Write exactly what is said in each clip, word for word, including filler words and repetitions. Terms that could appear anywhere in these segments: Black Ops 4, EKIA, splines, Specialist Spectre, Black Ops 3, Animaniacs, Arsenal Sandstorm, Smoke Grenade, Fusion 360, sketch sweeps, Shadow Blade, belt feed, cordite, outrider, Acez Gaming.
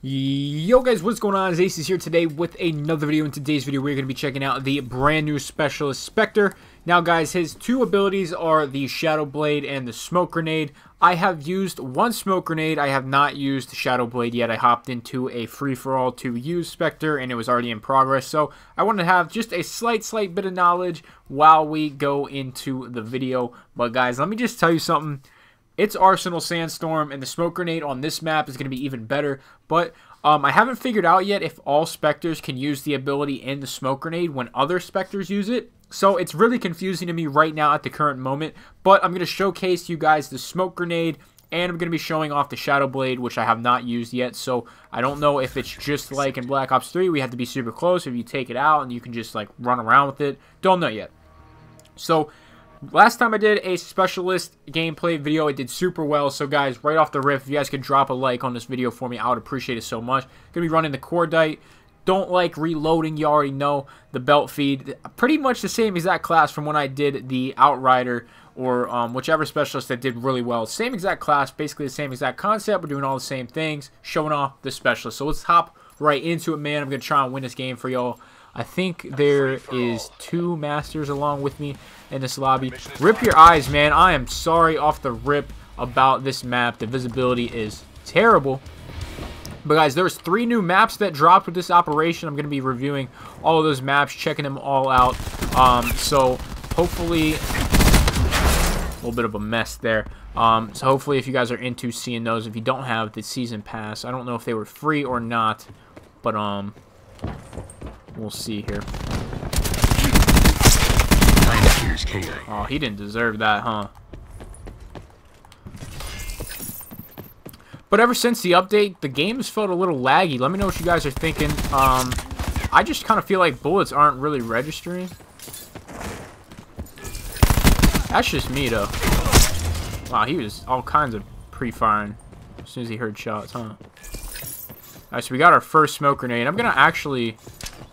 Yo guys, what's going on? It's Acez here today with another video. In today's video, we're going to be checking out the brand new Specialist Spectre. Now guys, his two abilities are the Shadow Blade and the Smoke Grenade. I have used one Smoke Grenade. I have not used Shadow Blade yet. I hopped into a free-for-all to use Spectre and it was already in progress. So I want to have just a slight, slight bit of knowledge while we go into the video. But guys, let me just tell you something. It's Arsenal Sandstorm, and the Smoke Grenade on this map is going to be even better. But um, I haven't figured out yet if all Spectres can use the ability in the Smoke Grenade when other Spectres use it. So it's really confusing to me right now at the current moment. But I'm going to showcase you guys the Smoke Grenade, and I'm going to be showing off the Shadow Blade, which I have not used yet. So I don't know if it's just like in Black Ops three, we have to be super close. If you take it out and you can just like run around with it. Don't know yet. So last time I did a Specialist gameplay video, it did super well. So guys, right off the rip, if you guys could drop a like on this video for me, I would appreciate it so much. Gonna be running the cordite. Don't like reloading, you already know. The belt feed, pretty much the same exact class from when I did the outrider or um, whichever specialist that did really well. Same exact class, basically the same exact concept. We're doing all the same things, showing off the specialist. So let's hop right into it, man. I'm gonna try and win this game for y'all. I think there is two masters along with me in this lobby. Rip your eyes, man. I am sorry off the rip about this map. The visibility is terrible. But guys, there's three new maps that dropped with this operation. I'm going to be reviewing all of those maps, checking them all out. Um, so hopefully, a little bit of a mess there. Um, so hopefully if you guys are into seeing those, if you don't have the season pass, I don't know if they were free or not, but um, we'll see here. Oh, he didn't deserve that, huh? But ever since the update, the game has felt a little laggy. Let me know what you guys are thinking. Um, I just kind of feel like bullets aren't really registering. That's just me, though. Wow, he was all kinds of pre-firing as soon as he heard shots, huh? Alright, so we got our first smoke grenade. I'm going to actually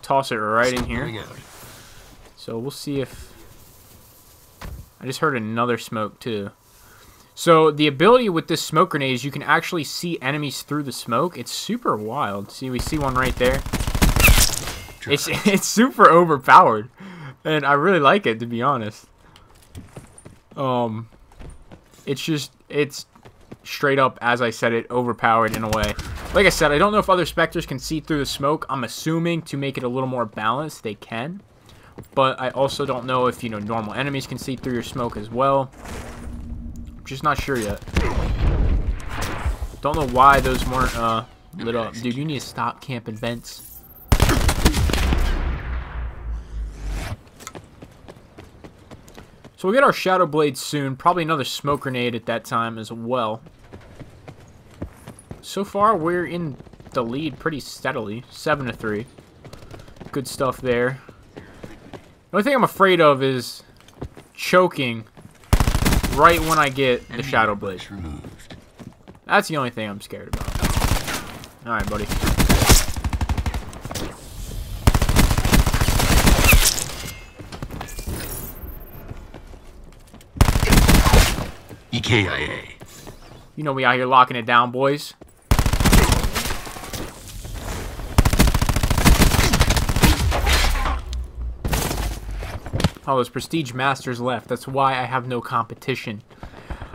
toss it right in here. So we'll see if... I just heard another smoke, too. So the ability with this smoke grenade is you can actually see enemies through the smoke. It's super wild. See, we see one right there. It's, it's super overpowered. And I really like it, to be honest. Um, It's just... It's straight up, as I said it, overpowered in a way. Like I said, I don't know if other Spectres can see through the smoke. I'm assuming to make it a little more balanced, they can. But I also don't know if, you know, normal enemies can see through your smoke as well. I'm just not sure yet. Don't know why those weren't uh, lit up. Dude, you need to stop camping vents. So we'll get our Shadow Blade soon. Probably another Smoke Grenade at that time as well. So far, we're in the lead pretty steadily. seven to three. Good stuff there. The only thing I'm afraid of is choking right when I get the Shadow Blade. That's the only thing I'm scared about. Alright, buddy. E K I A. You know we out here locking it down, boys. Oh, there's Prestige Masters left. That's why I have no competition.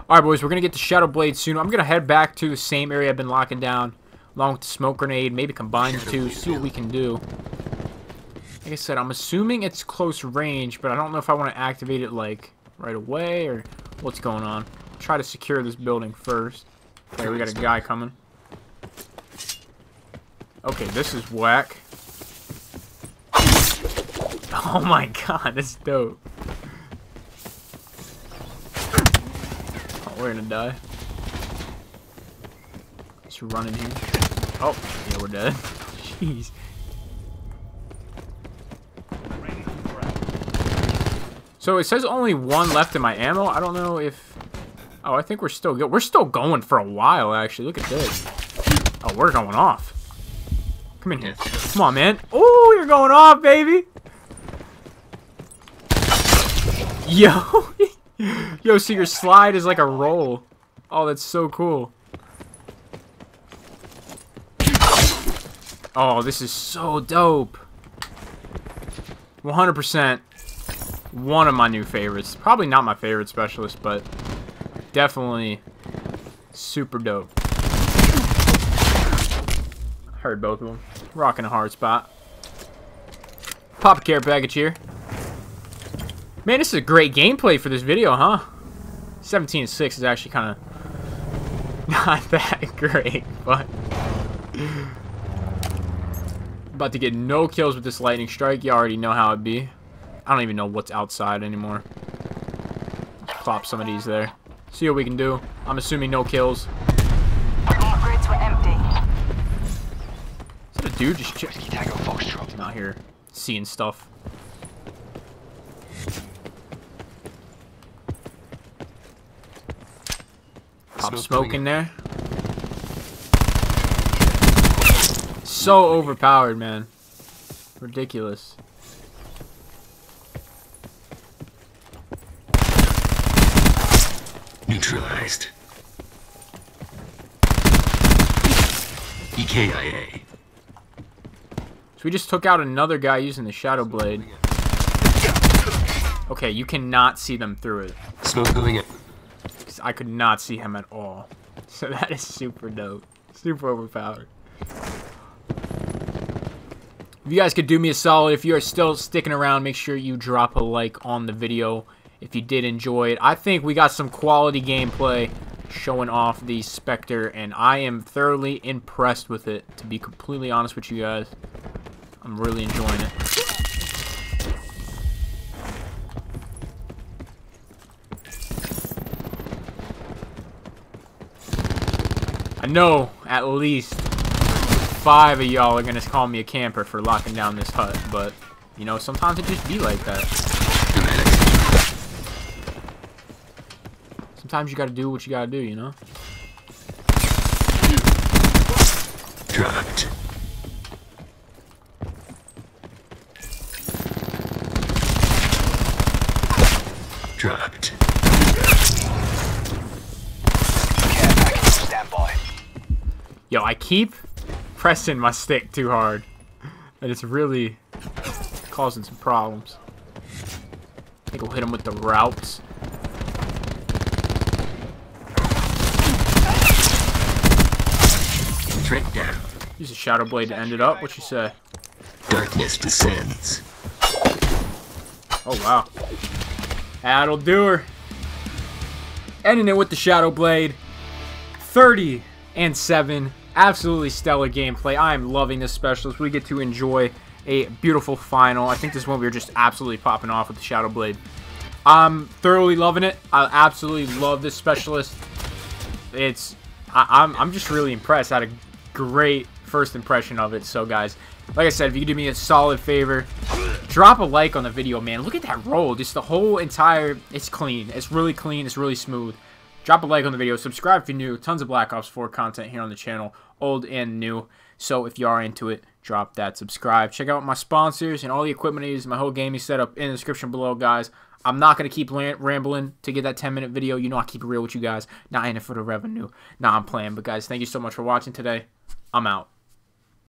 Alright, boys. We're going to get the Shadow Blade soon. I'm going to head back to the same area I've been locking down. Along with the Smoke Grenade. Maybe combine the two. See what we can do. Like I said, I'm assuming it's close range. But I don't know if I want to activate it, like, right away. Or what's going on. Try to secure this building first. Okay, we got a guy coming. Okay, this is whack. Oh my god, that's dope. Oh, we're gonna die. Just run in here. Oh, yeah, we're dead. Jeez. So it says only one left in my ammo. I don't know if... Oh, I think we're still good. We're still going for a while, actually. Look at this. Oh, we're going off. Come in here. Come on, man. Oh, you're going off, baby. Yo, yo, so your slide is like a roll. Oh, that's so cool. Oh, this is so dope. one hundred percent one of my new favorites. Probably not my favorite specialist, but definitely super dope. Heard both of them. Rocking a hard spot. Pop a care package here. Man, this is a great gameplay for this video, huh? seventeen and six is actually kind of not that great, but... About to get no kills with this lightning strike. You already know how it be. I don't even know what's outside anymore. Plop some of these there. See what we can do. I'm assuming no kills. All grids were empty. Is that a dude just checking out here, seeing stuff? Pop smoke in there. So overpowered, man. Ridiculous. Neutralized. E K I A. So we just took out another guy using the Shadow Blade. Okay, you cannot see them through it. Smoke going in. Because I could not see him at all. So that is super dope. Super overpowered. If you guys could do me a solid, if you are still sticking around, make sure you drop a like on the video if you did enjoy it. I think we got some quality gameplay showing off the Spectre, and I am thoroughly impressed with it, to be completely honest with you guys. I'm really enjoying it. I know at least five of y'all are gonna call me a camper for locking down this hut, but you know, sometimes it just be like that. Sometimes you gotta do what you gotta do, you know? Dropped. Dropped. Yo, I keep pressing my stick too hard, and it's really causing some problems. I think we'll hit him with the routes. Trick down. Use a Shadow Blade to end it up. What you say? Darkness descends. Oh wow, that'll do her. Ending it with the Shadow Blade. thirty and seven. Absolutely stellar gameplay. I am loving this specialist. We get to enjoy a beautiful final. I think this one we were just absolutely popping off with the Shadow Blade. I'm thoroughly loving it. I absolutely love this specialist. It's I, I'm, I'm just really impressed. I had a great first impression of it. So guys, like I said, if you could do me a solid favor, drop a like on the video, man. Look at that roll. Just the whole entire, it's clean. It's really clean. It's really smooth. Drop a like on the video. Subscribe if you're new. Tons of Black Ops four content here on the channel, old and new. So if you are into it, drop that subscribe. Check out my sponsors and all the equipment I use, my whole gaming setup in the description below, guys. I'm not going to keep rambling to get that ten minute video. You know I keep it real with you guys. Not in it for the revenue. Nah, I'm playing. But guys, thank you so much for watching today. I'm out.